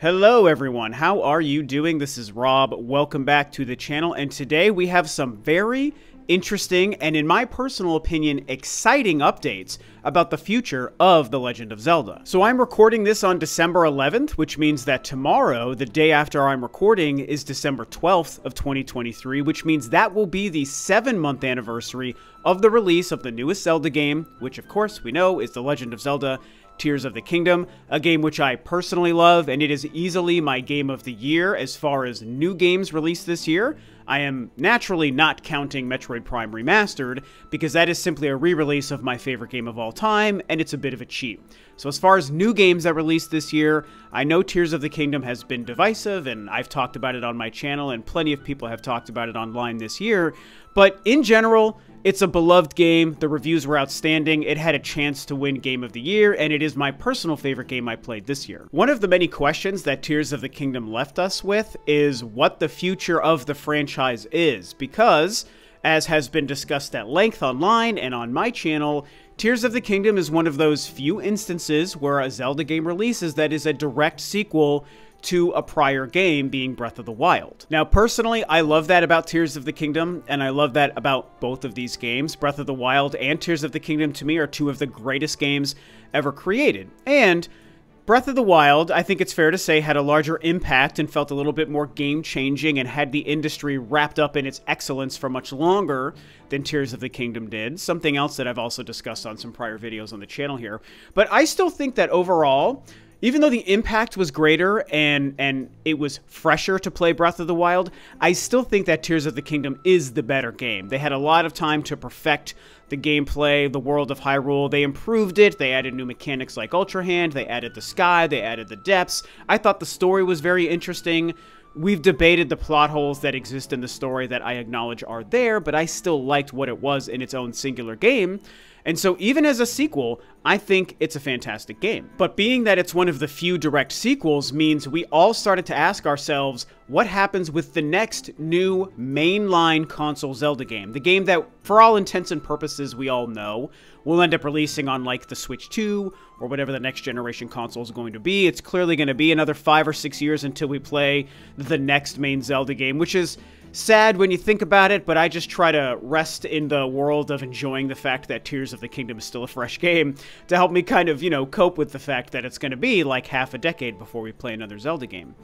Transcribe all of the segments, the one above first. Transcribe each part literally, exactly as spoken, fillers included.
Hello everyone, how are you doing? This is Rob, welcome back to the channel, and today we have some very interesting and, in my personal opinion, exciting updates about the future of The Legend of Zelda. So I'm recording this on December eleventh, which means that tomorrow, the day after I'm recording, is December twelfth of twenty twenty-three, which means that will be the seven-month anniversary of the release of the newest Zelda game, which of course we know is The Legend of Zelda Tears of the Kingdom, a game which I personally love, and it is easily my game of the year as far as new games released this year. I am naturally not counting Metroid Prime Remastered, because that is simply a re-release of my favorite game of all time, and it's a bit of a cheat. So as far as new games that released this year, I know Tears of the Kingdom has been divisive, and I've talked about it on my channel, and plenty of people have talked about it online this year, but in general, it's a beloved game, the reviews were outstanding, it had a chance to win Game of the Year, and it is my personal favorite game I played this year. One of the many questions that Tears of the Kingdom left us with is what the future of the franchise is, because, as has been discussed at length online and on my channel, Tears of the Kingdom is one of those few instances where a Zelda game releases that is a direct sequel to a prior game, being Breath of the Wild. Now, personally, I love that about Tears of the Kingdom, and I love that about both of these games. Breath of the Wild and Tears of the Kingdom, to me, are two of the greatest games ever created. And Breath of the Wild, I think it's fair to say, had a larger impact and felt a little bit more game-changing and had the industry wrapped up in its excellence for much longer than Tears of the Kingdom did, something else that I've also discussed on some prior videos on the channel here. But I still think that overall, even though the impact was greater and and it was fresher to play Breath of the Wild, I still think that Tears of the Kingdom is the better game. They had a lot of time to perfect the gameplay, the world of Hyrule. They improved it, they added new mechanics like Ultrahand, they added the sky, they added the depths. I thought the story was very interesting. We've debated the plot holes that exist in the story that I acknowledge are there, but I still liked what it was in its own singular game. And so even as a sequel, I think it's a fantastic game. But being that it's one of the few direct sequels means we all started to ask ourselves, what happens with the next new mainline console Zelda game? The game that, for all intents and purposes, we all know will end up releasing on like the Switch two or whatever the next generation console is going to be. It's clearly going to be another five or six years until we play the next main Zelda game, which is sad when you think about it, but I just try to rest in the world of enjoying the fact that Tears of the Kingdom is still a fresh game to help me kind of, you know, cope with the fact that it's going to be like half a decade before we play another Zelda game.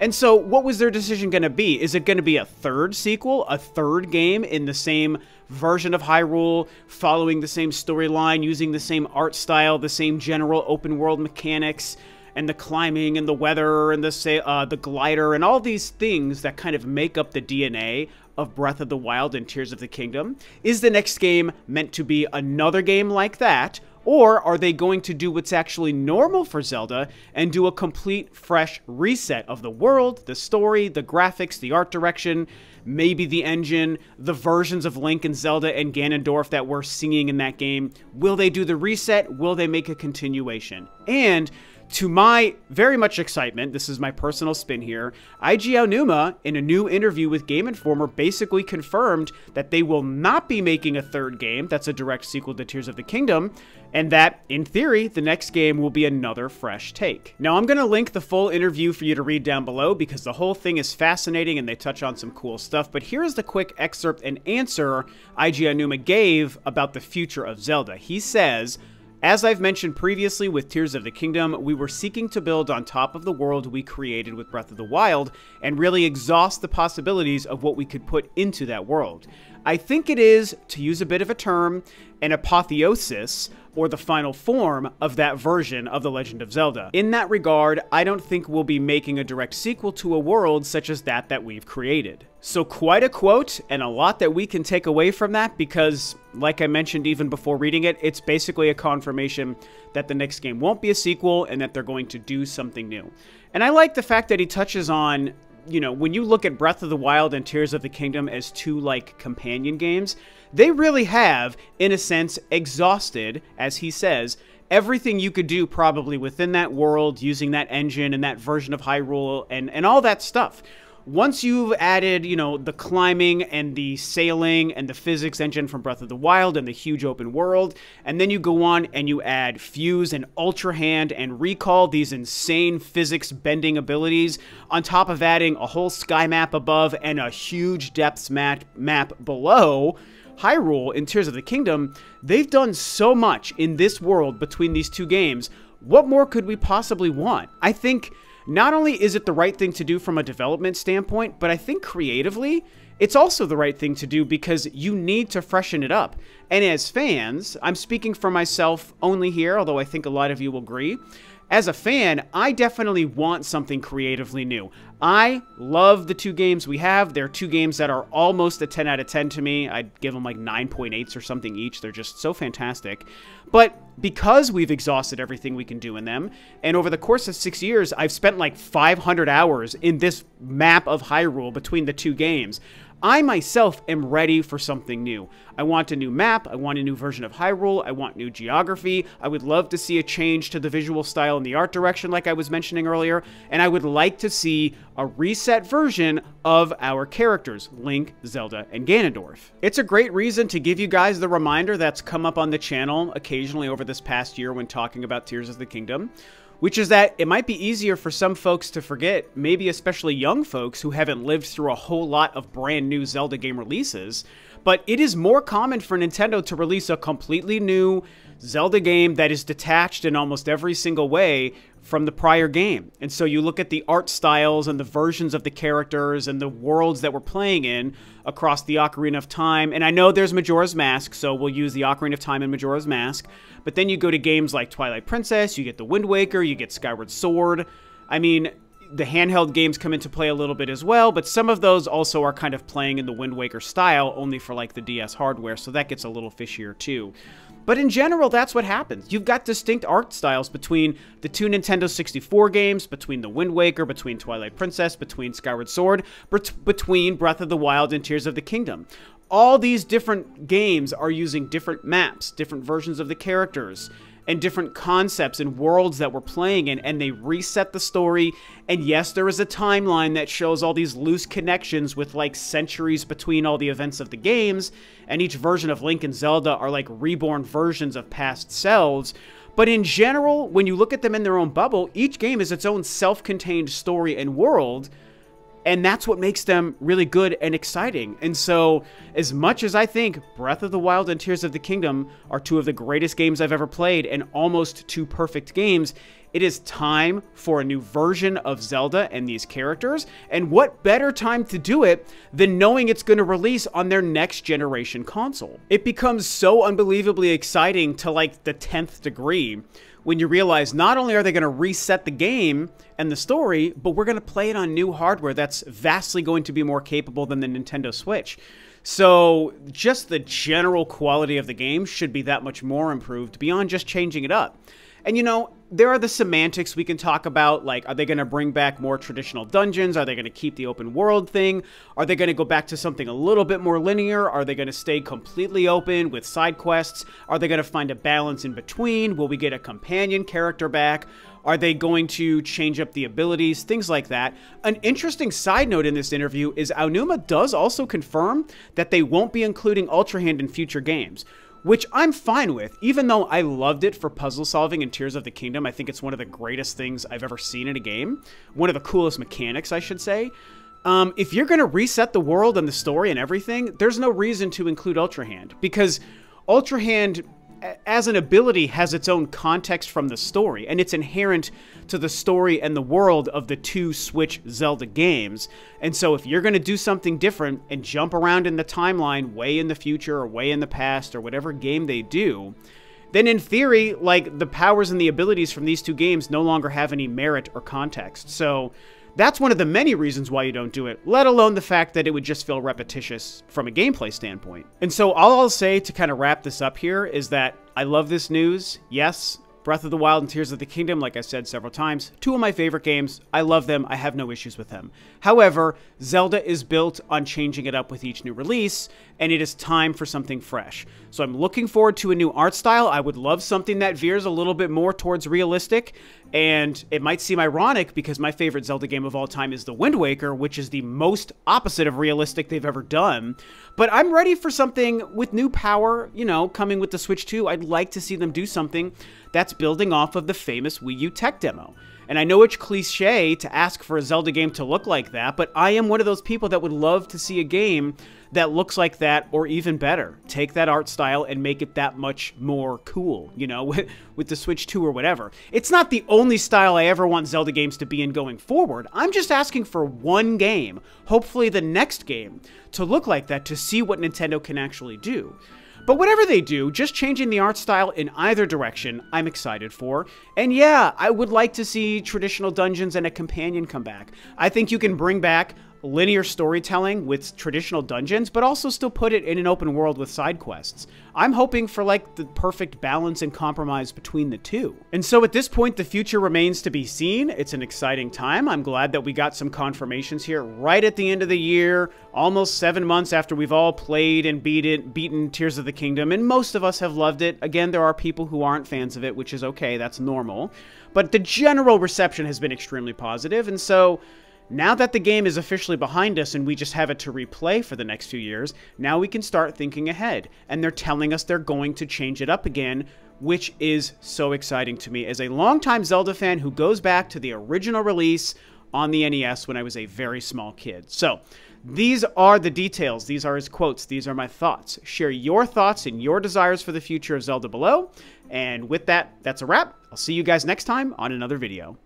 And so what was their decision going to be? Is it going to be a third sequel, a third game in the same version of Hyrule, following the same storyline, using the same art style, the same general open world mechanics, and the climbing, and the weather, and the say, uh, the glider, and all these things that kind of make up the D N A of Breath of the Wild and Tears of the Kingdom? Is the next game meant to be another game like that? Or are they going to do what's actually normal for Zelda and do a complete fresh reset of the world, the story, the graphics, the art direction, maybe the engine, the versions of Link and Zelda and Ganondorf that we're seeing in that game? Will they do the reset? Will they make a continuation? And to my very much excitement, this is my personal spin here, Eiji Aonuma, in a new interview with Game Informer, basically confirmed that they will not be making a third game that's a direct sequel to Tears of the Kingdom, and that, in theory, the next game will be another fresh take. Now, I'm going to link the full interview for you to read down below, because the whole thing is fascinating and they touch on some cool stuff, but here is the quick excerpt and answer Eiji Aonuma gave about the future of Zelda. He says, "As I've mentioned previously with Tears of the Kingdom, we were seeking to build on top of the world we created with Breath of the Wild and really exhaust the possibilities of what we could put into that world. I think it is, to use a bit of a term, an apotheosis, or the final form of that version of The Legend of Zelda. In that regard, I don't think we'll be making a direct sequel to a world such as that that we've created." So quite a quote, and a lot that we can take away from that, because, like I mentioned even before reading it, it's basically a confirmation that the next game won't be a sequel and that they're going to do something new. And I like the fact that he touches on, you know, when you look at Breath of the Wild and Tears of the Kingdom as two, like, companion games, they really have, in a sense, exhausted, as he says, everything you could do probably within that world, using that engine and that version of Hyrule and, and all that stuff. once you've added, you know, the climbing and the sailing and the physics engine from Breath of the Wild and the huge open world, and then you go on and you add Fuse and Ultrahand and Recall, these insane physics bending abilities, on top of adding a whole sky map above and a huge depths map, map below Hyrule in Tears of the Kingdom, they've done so much in this world between these two games. What more could we possibly want? I think not only is it the right thing to do from a development standpoint, but I think creatively, it's also the right thing to do because you need to freshen it up. And as fans, I'm speaking for myself only here, although I think a lot of you will agree. As a fan, I definitely want something creatively new. I love the two games we have. They're two games that are almost a ten out of ten to me. I'd give them like nine point eights or something each. They're just so fantastic. But because we've exhausted everything we can do in them, and over the course of six years, I've spent like five hundred hours in this map of Hyrule between the two games, I myself am ready for something new. I want a new map, I want a new version of Hyrule, I want new geography, I would love to see a change to the visual style and the art direction like I was mentioning earlier, and I would like to see a reset version of our characters, Link, Zelda, and Ganondorf. It's a great reason to give you guys the reminder that's come up on the channel occasionally over this past year when talking about Tears of the Kingdom, which is that it might be easier for some folks to forget, maybe especially young folks who haven't lived through a whole lot of brand new Zelda game releases, but it is more common for Nintendo to release a completely new Zelda game that is detached in almost every single way from the prior game. And so you look at the art styles and the versions of the characters and the worlds that we're playing in across the Ocarina of Time. And I know there's Majora's Mask, so we'll use the Ocarina of Time and Majora's Mask. But then you go to games like Twilight Princess, you get the Wind Waker, you get Skyward Sword. I mean, the handheld games come into play a little bit as well, but some of those also are kind of playing in the Wind Waker style, only for like the D S hardware, so that gets a little fishier too. But in general, that's what happens. You've got distinct art styles between the two Nintendo sixty-four games, between the Wind Waker, between Twilight Princess, between Skyward Sword, between Breath of the Wild and Tears of the Kingdom. All these different games are using different maps, different versions of the characters, and different concepts and worlds that we're playing in, and they reset the story. And yes, there is a timeline that shows all these loose connections with like centuries between all the events of the games, and each version of Link and Zelda are like reborn versions of past selves. But in general, when you look at them in their own bubble, each game is its own self-contained story and world, and that's what makes them really good and exciting. And so, as much as I think Breath of the Wild and Tears of the Kingdom are two of the greatest games I've ever played and almost two perfect games, it is time for a new version of Zelda and these characters. And what better time to do it than knowing it's going to release on their next generation console? It becomes so unbelievably exciting to like the tenth degree when you realize not only are they going to reset the game and the story, but we're going to play it on new hardware that's vastly going to be more capable than the Nintendo Switch. So just the general quality of the game should be that much more improved beyond just changing it up. And you know, there are the semantics we can talk about, like, are they going to bring back more traditional dungeons? Are they going to keep the open world thing? Are they going to go back to something a little bit more linear? Are they going to stay completely open with side quests? Are they going to find a balance in between? Will we get a companion character back? Are they going to change up the abilities? Things like that. An interesting side note in this interview is Aonuma does also confirm that they won't be including Ultrahand in future games, which I'm fine with, even though I loved it for puzzle solving in Tears of the Kingdom. I think it's one of the greatest things I've ever seen in a game. One of the coolest mechanics, I should say. Um, if you're going to reset the world and the story and everything, there's no reason to include Ultrahand, because Ultrahand, as an ability, has its own context from the story, and it's inherent to the story and the world of the two Switch Zelda games. And so if you're going to do something different and jump around in the timeline way in the future or way in the past or whatever game they do, then in theory, like, the powers and the abilities from these two games no longer have any merit or context. So that's one of the many reasons why you don't do it, let alone the fact that it would just feel repetitious from a gameplay standpoint. And so all I'll say to kind of wrap this up here is that I love this news. Yes, Breath of the Wild and Tears of the Kingdom, like I said several times, two of my favorite games. I love them. I have no issues with them. However, Zelda is built on changing it up with each new release, and it is time for something fresh. So I'm looking forward to a new art style. I would love something that veers a little bit more towards realistic, And it might seem ironic because my favorite Zelda game of all time is The Wind Waker, which is the most opposite of realistic they've ever done. But I'm ready for something with new power, you know, coming with the Switch two. I'd like to see them do something that's building off of the famous Wii U tech demo. And I know it's cliche to ask for a Zelda game to look like that, but I am one of those people that would love to see a game that looks like that, or even better. Take that art style and make it that much more cool, you know, with, with the Switch two or whatever. It's not the only style I ever want Zelda games to be in going forward. I'm just asking for one game, hopefully the next game, to look like that, to see what Nintendo can actually do. But whatever they do, just changing the art style in either direction, I'm excited for. And yeah, I would like to see traditional dungeons and a companion come back. I think you can bring back linear storytelling with traditional dungeons, but also still put it in an open world with side quests. I'm hoping for like the perfect balance and compromise between the two. And so at this point, the future remains to be seen. It's an exciting time. I'm glad that we got some confirmations here right at the end of the year, almost seven months after we've all played and beat it, beaten Tears of the Kingdom, and most of us have loved it. Again, there are people who aren't fans of it, which is okay, that's normal. But the general reception has been extremely positive, and so now that the game is officially behind us and we just have it to replay for the next few years, now we can start thinking ahead. And they're telling us they're going to change it up again, which is so exciting to me as a longtime Zelda fan who goes back to the original release on the N E S when I was a very small kid. So these are the details. These are his quotes. These are my thoughts. Share your thoughts and your desires for the future of Zelda below. And with that, that's a wrap. I'll see you guys next time on another video.